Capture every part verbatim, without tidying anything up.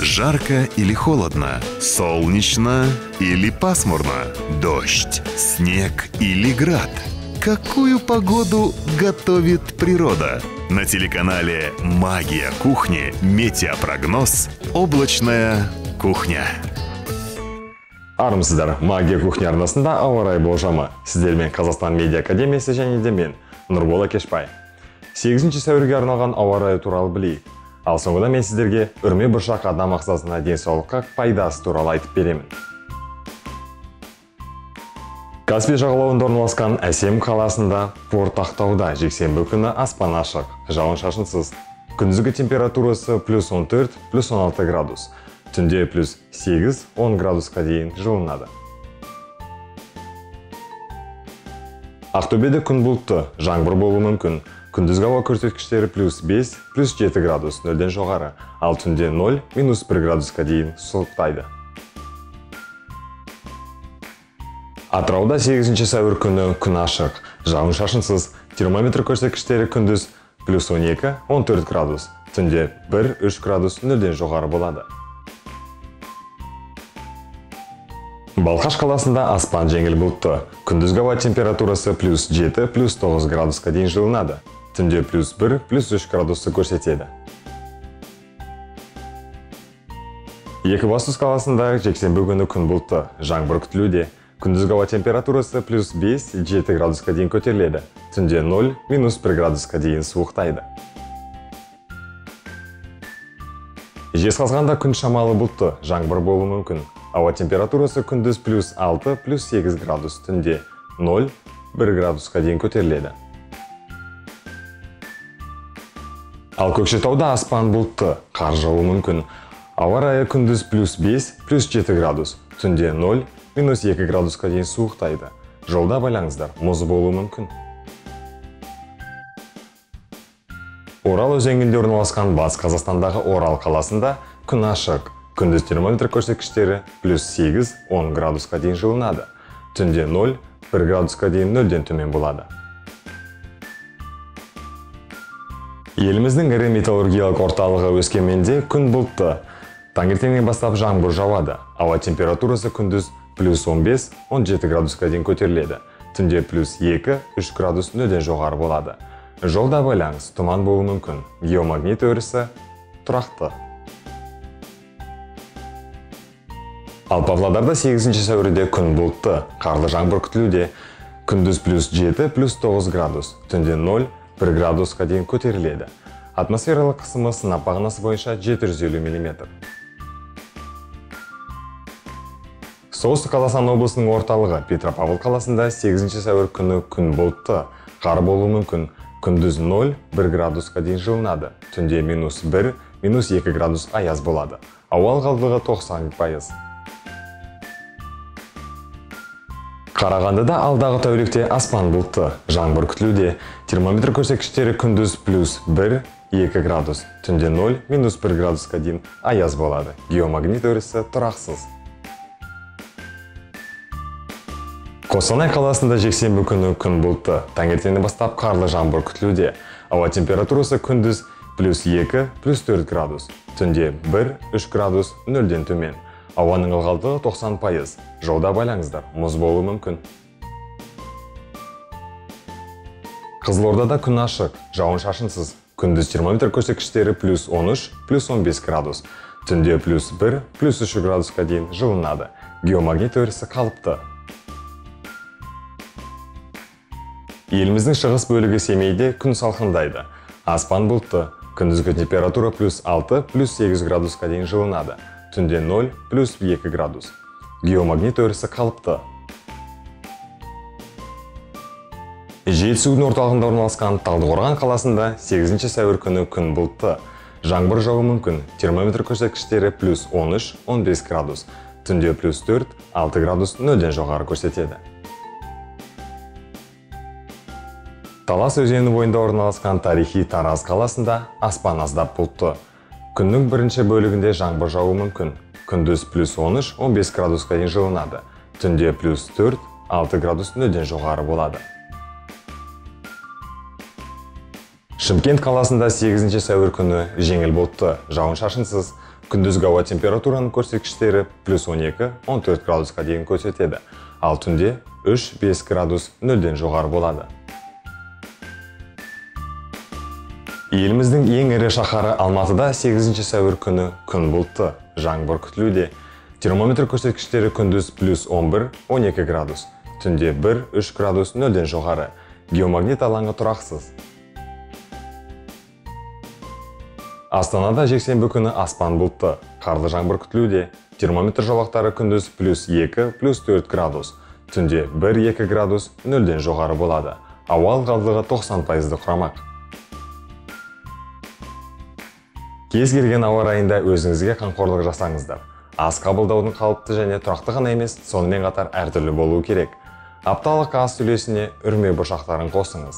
Жарко или холодно? Солнечно или пасмурно? Дождь, снег или град? Какую погоду готовит природа? На телеканале «Магия кухни» метеопрогноз «Облачная кухня». Армысыздар, «Магия кухни» арнасында ауа райы болжамы. Сіздермен Казахстан Медиа Академиясы және де мен, Нурбол Акешпай. сегізінші сәуірге арналған ауа райы туралы білейік. Ал соңында мен сіздерге үрме бұршақ адам ағзасына денсаулыққа пайдасы туралы айтып беремін. Каспий жағалауында орналасқан Әсем қаласында, Порт Актауда жексенбі күні аспан ашық, жауын-шашынсыз. Күндізгі температурасы плюс он төрт, плюс он алты градус. Түнде плюс сегіз, он градусқа дейін жылынады. Ақтөбеде күн бұлтты, жаңбыр болуы мүмкін. Күндізгі ауа көрсеткіштері плюс бес, плюс жеті градус, нөлден жоғары, ал түнде нөл, минус бір градусқа дейін суықтайды. Атырауда сегізінші сәуір күні күн ашық, жауын-шашынсыз, термометр көрсеткіштері күндіз плюс он екі, он төрт градус, түнде бір, үш градус, нөлден жоғары болады. Балкаш қаласында аспан жеңіл бұлтты, күндізгі ауа температурасы плюс жеті, плюс тоғыз градусқа дейін жылынады. Түнде плюс бір, плюс үш градусты көрсетеді. Екібастұз қаласында жексенбі күні күн бұлтты, жаңбыр күтілуде. Күндізгі ауа температурасы плюс бес, жеті градусқа дейін көтеріледі. Түнде нөл, минус бір градусқа дейін суықтайды. Жезқазғанда күн шамалы бұлтты, жаңбыр болуы мүмкін. Ауа температурасы күндіз плюс алты, плюс сегіз градус, түнде нөл, бір градусқа дейін көтеріледі. Ал Көкшетауда аспан бұлтты, қар жауы мүмкін. Ауа райы күндіз плюс бес, плюс жеті градус, түнде нөл, минус екі градусқа дейін суықтайды. Жолда байлаңыздар, мұз болуы мүмкін. Орал өзеңінде орналасқан Батыс Қазақстандағы Орал қаласында күн ашық. Күндіз термометр көрсеткіштері плюс сегіз, он градусқа дейін жылынады. Түнде нөл, бір градусқа дейін нөлден төмен болады. Еліміздің ірі металлургиялық орталығы Өскеменде күн бұлтты. Таңертеңнен бастап жаңбыр жауады. Ауа температурасы күндіз плюс он бес, он жеті градусқа дейін көтеріледі. Түнде плюс екі, үш градус нөлден жоғары болады. Жолда байланыс, тұман болуы мүмкін. Геомагнит өрісі тұрақты. Ал Павлодарда сегізінші сәуірде күн бұлтты, қарлы жаңбыр күтілуде. Күндіз плюс жеті, плюс тоғыз градус, түнде нөл, бір градусқа дейін көтеріледі. Атмосфералық қысымы сынап бағанасы бойынша жеті жүз елу мм. Солтүстік Қазақстан облысының орталығы Петропавл қаласында сегізінші сәуір күні күн бұлтты, қар болуы мүмкін. Күндіз нөл, бір градусқа дейін жылынады. Түнде минус бір, минус екі градус аяз болады. Ауа ылғалдылығы тоқсан пайыз. Карагандыда алдағы тәулікте аспан бұлтты, жаңбыр күтілуде. Термометр көрсеткіштері күндіз плюс бір, екі градус, түнде нөл, минус бір градусқа дейін аяз болады. Геомагнит өрісі тұрақсыз. Косанай қаласында жексенбі күні күн бұлтты, таңертеңнен бастап қарлы жаңбыр күтілуде. Ауа температурасы күндіз плюс екі, плюс төрт градус, түнде бір, үш градус, нөлден төмен. Ауаның ылғалдығы тоқсан пайыз. Жолда байлаңыздар, мұз болуы мүмкін. Кызылордада күн ашық, жауын-шашынсыз. Күндіз термометр көрсеткіштері плюс он үш, плюс он бес градус. Түнде плюс бір, плюс үш градусқа дейін жылынады. Геомагнит өрісі қалыпты. Еліміздің шығыс бөлігі Семейде күн салқындайды. Аспан бұлтты. Күндізгі температура плюс алты, плюс сегіз градусқа дейін жылынады. Түнде нөл, плюс екі градус. Геомагнит өрісі қалыпты. Жетісудің орталығында орналасқан Талдыкорган қаласында сегізінші сәуір күні күн бұлтты. Жаңбыр жауы мүмкін. Термометр көрсеткіштері плюс он үш, он бес градус. Түнде плюс төрт, алты градус нөлден жоғары көрсетеді. Талас өзені бойында орналасқан тарихи Тараз қаласында аспан аздап бұлтты. Күннің бірінші бөлігінде жаңбыр жауы мүмкін. Күндіз плюс он үш, он бес градусқа дейін жылынады. Түнде плюс төрт, алты градус нөлден жоғары болады. Шымкент қаласында сегізінші сәуір күні жеңіл бұлтты, жауын-шашынсыз. Күндізгі ауа температураның көрсеткіштері плюс он екі он төрт градусқа дейін көрсетеді, ал түнде үш бес градус нөлден жоғары болады. Еліміздің ең ірі шаһары Алматыда сегізінші сәуір күні күн бұлтты, жаңбыр күтілуде. Термометр көрсеткіштері күндіз плюс он бір он екі градус, түнде бір үш градус нөлден жоғары. Геомагнит алаңы тұрақсыз. Астанада жексенбі күні аспан бұлтты, қарлы жаңбыр күтілуде. Термометр жолақтары күндіз плюс екі плюс төрт градус, түнде бір екі градус нөлден жоғары болады. Ауа ылғалдылығы тоқсан пайызды құрамақ. Кез келген ауа райында өзіңізге қамқорлық жасаңыздар. Ас қабылдаудың қалыпты және тұрақты ғана емес, сонымен қатар әртүрлі болуы керек. Апталық ас үлесіне үрме бұршақтарын қосыңыз.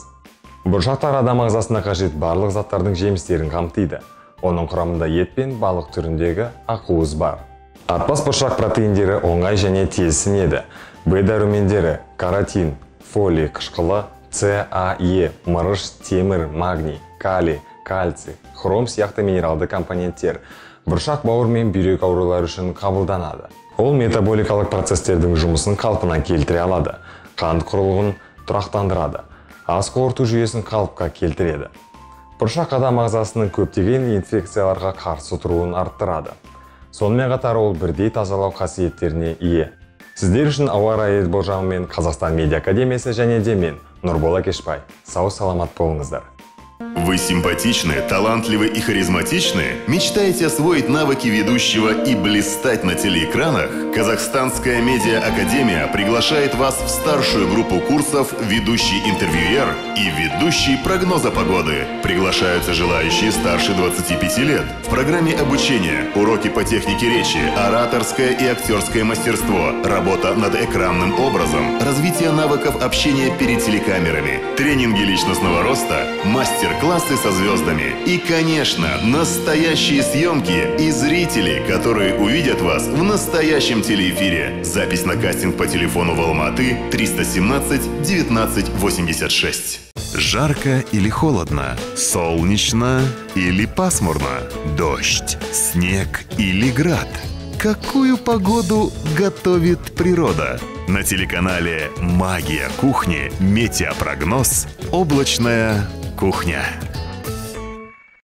Бұршақтар адам ағзасына қажет барлық заттардың жемістерін қамтиды. Оның құрамында ет пен балық түріндегі ақуыз бар. Атпас бұршақ протеиндері оңай және тез сіңеді. Б дәрумендері каротин, фолий қышқылы, С А Е, мырыш, темір, магний, калий, кальций, хром сияқты минералды компоненттер бұршақ бауыр мен бүйрек аурулары үшін қабылданады. Ол метаболикалық процестердің жұмысын қалпына келтіре алады, қант құрылғын тұрақтандырады, ас қорыту жүйесін қалыпқа келтіреді. Бұршақ адам ағзасының көптеген инфекцияларға қарсы тұруын арттырады. Сонымен қатар ол бірдей тазалау қасиеттеріне ие. Сіздер үшін ауа райы болжамымен Казахстан Медиа Академиясы және де мен, Нурбол Акешпай. Сау саламат болыңыздар. Вы симпатичны, талантливы и харизматичны? Мечтаете освоить навыки ведущего и блистать на телеэкранах? Казахстанская Медиа Академия приглашает вас в старшую группу курсов «Ведущий интервьюер» и «Ведущий прогноза погоды». Приглашаются желающие старше двадцати пяти лет. В программе обучения, уроки по технике речи, ораторское и актерское мастерство, работа над экранным образом, развитие навыков общения перед телекамерами, тренинги личностного роста, мастер классы со звездами и, конечно, настоящие съемки и зрители, которые увидят вас в настоящем телеэфире. Запись на кастинг по телефону в Алматы триста семнадцать девятнадцать восемьдесят шесть. Жарко или холодно? Солнечно или пасмурно? Дождь, снег или град? Какую погоду готовит природа? На телеканале «Магия кухни» метеопрогноз «Облачная кухня».